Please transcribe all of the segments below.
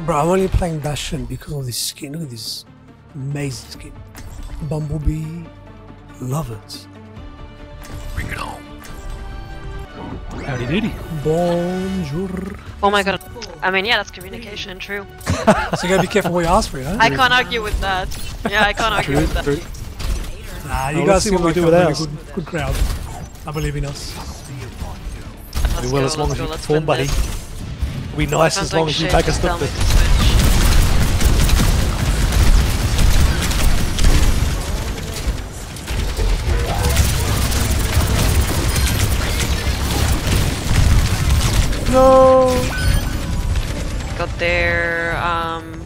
Bro, I'm only playing Bastion because of this skin. Look at this amazing skin. Bumblebee. Love it. Bring it home. Howdy doody. Bonjour. Oh my god. I mean, yeah, that's communication and true. So you gotta be careful what you ask for, huh? I can't argue with that. Yeah, I can't argue with that. Nah, you guys see what we do with us. Good crowd. I believe in us. We will as long as you perform, buddy. Be nice as long as you take a step. No. Got their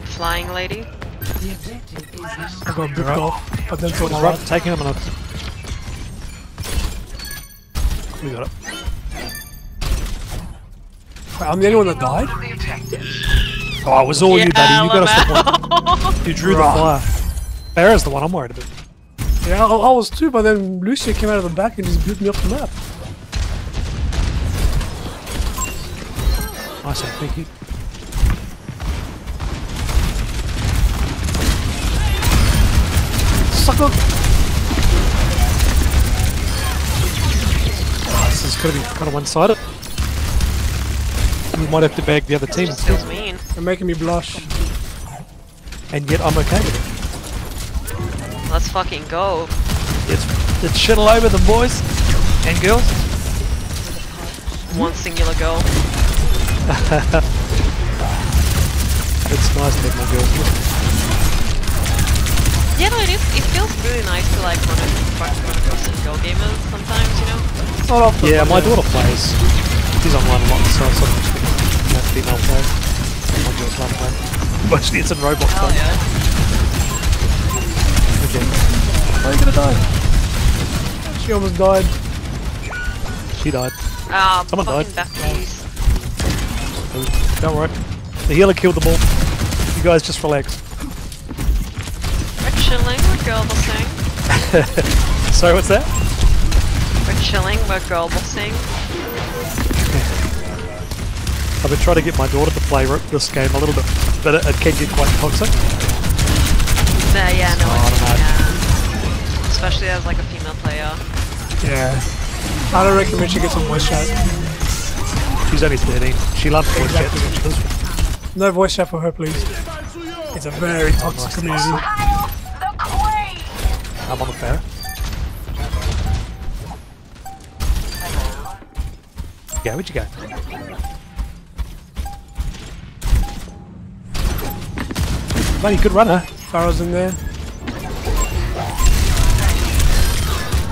flying lady. I got ripped off, but then got right. Taking him off. We got it. Wait, I'm the only one that died? Oh, it was all you, buddy. You got us the point. You drew the fire. Farrah's the one I'm worried about. Yeah, I was too, but then Lucia came out of the back and just beat me off the map. Nice, thank you. Sucker! Oh, this is gonna be kind of one-sided. We might have to bag the other team. Feels mean. They're making me blush. And yet I'm okay with it. Let's fucking go. It's shit all over them, boys and girls. One singular goal. It's nice to have my girls with. Yeah, no, it is. It feels really nice to like run across some girl gamers sometimes, you know? It's not often. Yeah, my daughter plays. She's online a lot, so I sort of have female play. My girls love play. Mostly it's in Roblox play. Yeah. Okay. How are you gonna die? She almost died. She died. Ah, someone died. Don't worry. The healer killed them all. You guys just relax. We're chilling, we're girl bossing. Sorry, what's that? We're chilling, we're girl bossing. I've been trying to get my daughter to play this game a little bit, but it can get quite toxic. Yeah, no, I don't know. Especially as like a female player. Yeah. I don't recommend she gets a voice chat. She's only 13. She loves voice chat. No voice chat for her, please. It's a very toxic community. I'm on the fair. Yeah, where'd you go? Bloody good runner. Farrah's in there.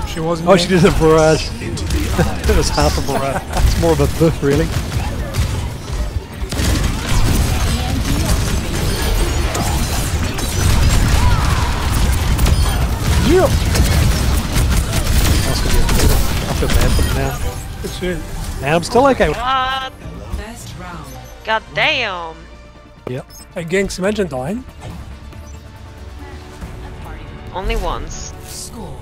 She wasn't. Oh, she did a barrage. It was half a barrage. It's more of a buff, really. Yeah. That's gonna be a good one. I feel bad for now. Good shit. Now I'm still okay. God damn. Yep. Hey, ganks, imagine dying. Only once. Score.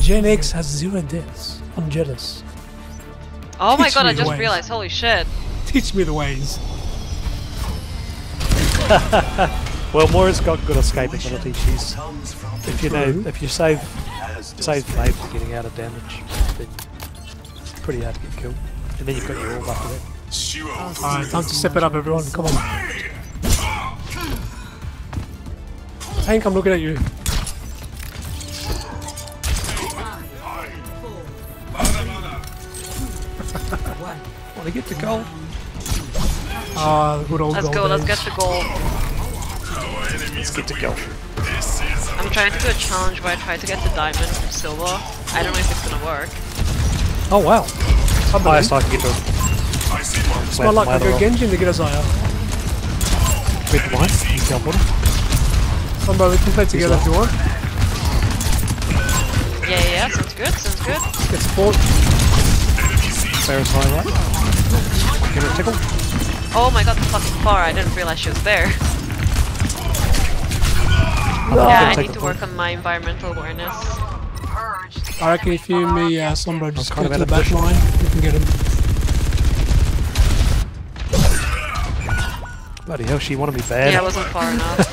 Gen X has 0 deaths. I'm jealous. Oh my god, I just realized, holy shit. Teach me the ways. Well, Moira's got good escape ability. She's, if you know, if you save Blade for getting out of damage, then it's pretty hard to get killed. And then you've got your orb after that. Alright, time to step it up, everyone. Come on. Tank, I'm looking at you. I get the goal. Ah, good old goal. Let's go, let's get the goal. Let's get the goal. I'm trying to do a challenge where I try to get the diamond from silver. I don't know if it's gonna work. Oh wow. I'm biased, I can get to it. It's not like we go Genji to get a Zaya. With the mine, you can jump on it. Somebody, we can play together if you want. Yeah, yeah, sounds good, sounds good. Let's get support. Sarah's high right. Give her a tickle. Oh my god, the fucking far, I didn't realize she was there. Yeah, I need to work on my environmental awareness. I reckon if you and me, Sombra, just go to the back line, you can get him. Bloody hell, she wanted me bad. Yeah, I wasn't far enough.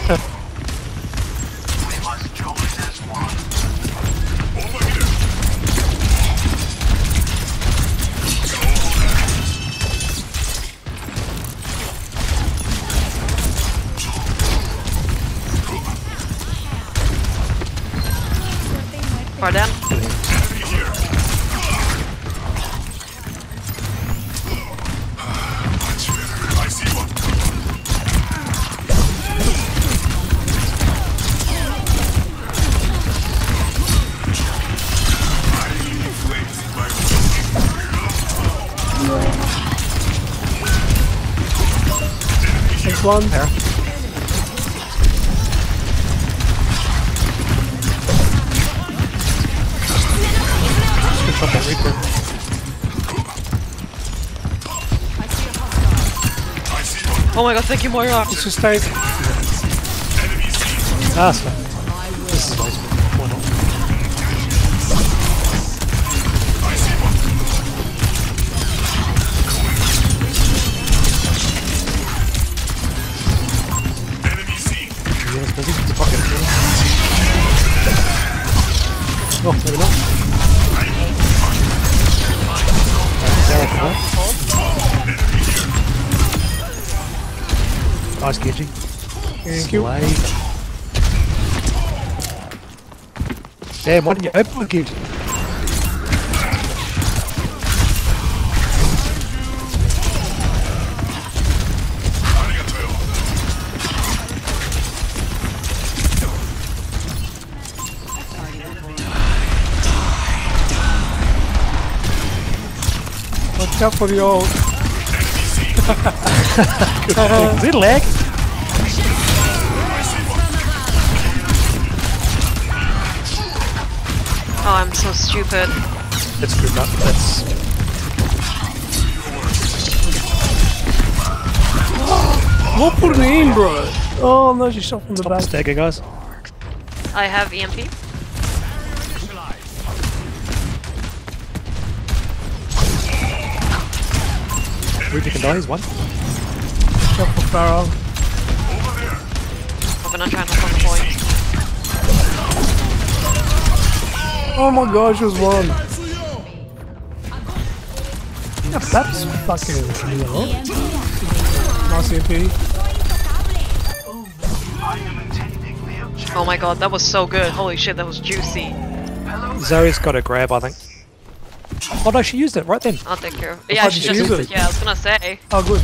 Far down. Next one. Yeah. Reaper. Oh my god, thank you, Moira! Let's just take. That's fine. This is nice. Why not? Oh, maybe not. Nice, Genji. Thank you. Damn, why didn't you open with Genji? Watch out for the old. Is it lag? Oh, I'm so stupid. That's good enough. That's. What put me in, bro? Oh no, she shot from the back. Stop stacking, guys. I have EMP. Ruby can die, he's one. Jump for barrel. I'm gonna try and look on the point. Oh my gosh, there's one. Yeah, that's fucking real. Nice AP. Oh my god, that was so good. Holy shit, that was juicy. Zarya's got a grab, I think. Oh no, she used it right then. I'll take care of it. Yeah, she just used it. Yeah, I was gonna say. Oh, good.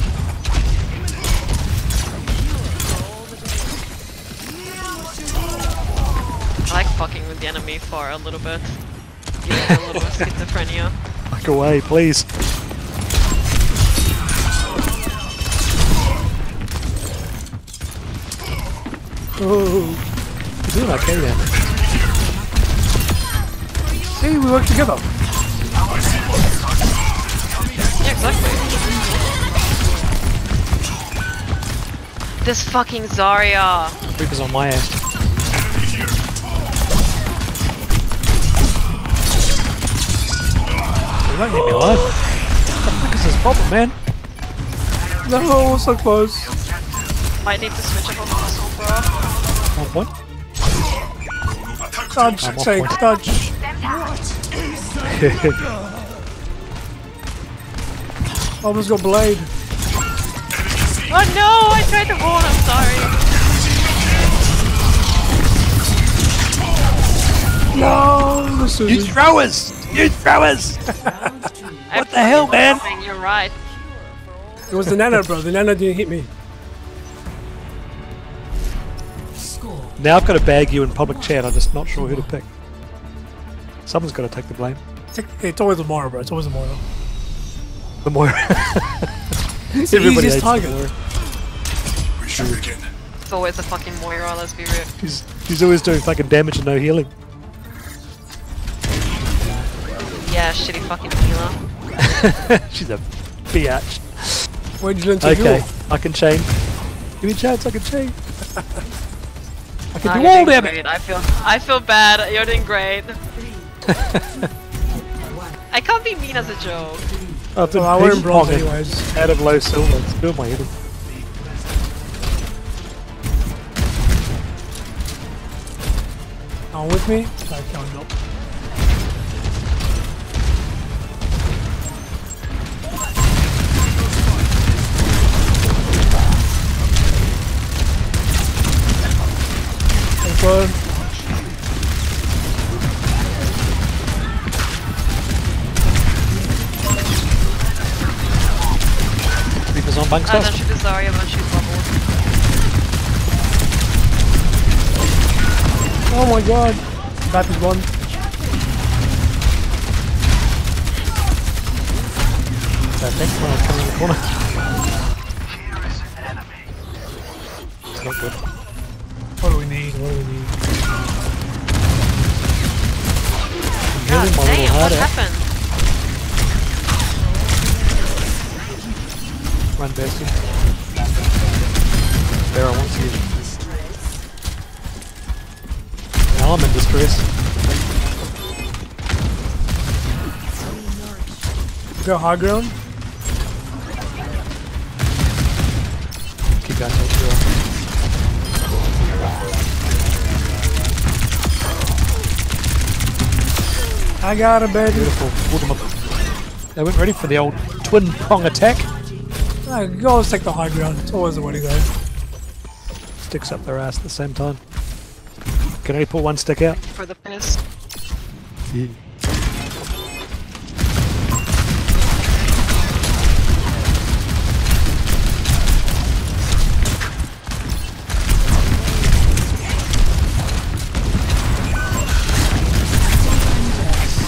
I like fucking with the enemy for a little bit. Yeah, a little schizophrenia. Back away, please. Oh, you're doing okay then. Hey, we work together. Yeah, exactly. This fucking Zarya. Reaper's on my ass. You don't need me alive. What the fuck is this problem, man? No, so close. Might need to switch up on Sombra. On point? Dodge, take, dodge. What? Almost got blade. Oh no! I tried to hold. I'm sorry. No, this is. You throwers! You throwers! What the hell, man? You're right. It was the nano, bro. The nano didn't hit me. Now I've got to bag you in public chat. I'm just not sure who to pick. Someone's got to take the blame. It's always a Moira, bro. It's always a Moira. The Moira. It's the easiest target. We should begin. It's always a fucking Moira, let's be real. She's always doing fucking damage and no healing. Yeah, shitty fucking healer. She's a biatch. Where'd you learn to heal? Okay, I can chain. Give me a chance, I can chain. I can do all damage. Great. I feel bad, you're doing great. I can't be mean as a joke. Oh, I went in bronze anyways. Out of low silver, it's still my head. Come with me. I can't go. Good. Reaper's on bank stars. I don't shoot the Zarya when she's bubbled. Oh my god! That is one. That next one is coming in the corner. Here is an enemy. It's not good. What do we need? What do we need? God damn, what happened? Run, Bastion. There, I want to use it. Now I'm in distress. Go high ground. Keep going, take you off. I got him, baby. Beautiful. Pulled him up. They weren't ready for the old twin prong attack. No, you always take the high ground, it's always the way to go. Sticks up their ass at the same time. Can only put one stick out. For the piss. Yeah.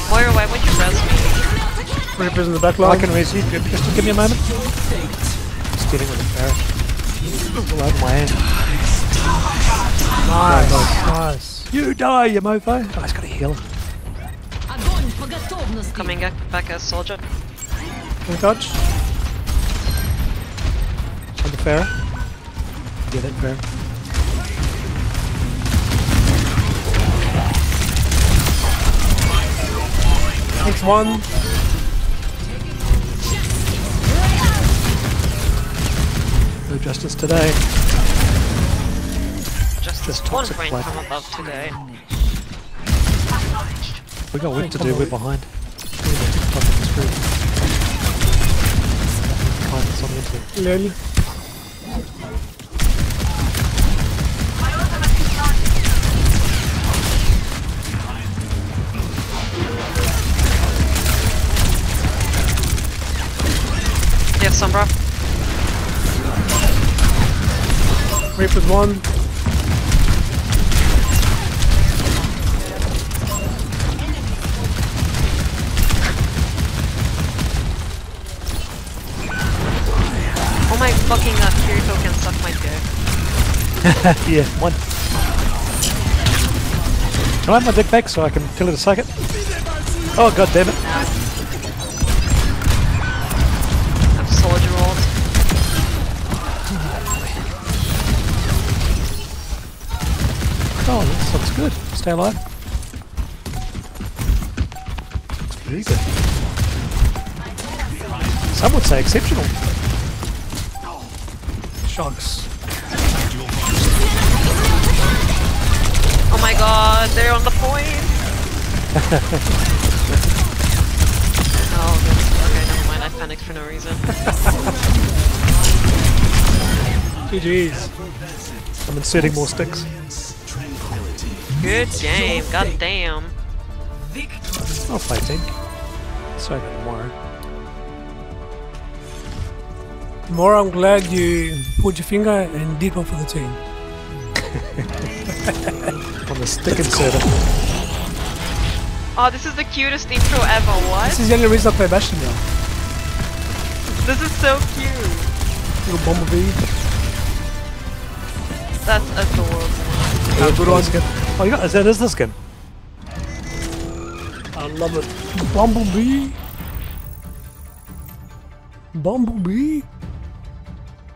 Moira, why would you res me? Reaper's in the back line. I can res you, just give me a moment. Getting with a parrot. All over my hand. Nice. You die, you mofo. Oh, he's got a healer. Coming back as soldier. Can we touch? On the pharaoh. Yeah, that pharaoh. Takes one. No justice today. Justice toxic one flag. Come above today. We got work to do. We're behind. Lol. Yeah, Sombra. Reaper's one. Oh my fucking god, Kirito can suck my dick. Yeah, one. Can I have my dick back so I can kill it a second? Oh god damn it. Nah. I'm soldier rolled. Oh, this looks good. Stay alive. Looks pretty good. Some would say exceptional. Sharks. Oh my god, they're on the point! Oh, that's okay, never mind, I panicked for no reason. GG's. I'm inserting more sticks. Good game, goddamn. I'll play Tink. Sorry for more. More, I'm glad you put your finger and did one for the team. On the stick inserter. Oh, this is the cutest intro ever, what? This is the only reason I play Bastion now. This is so cute. Little Bumblebee. That's adorable. That's good one. Oh, you got, that is the skin. I love it. Bumblebee. Bumblebee.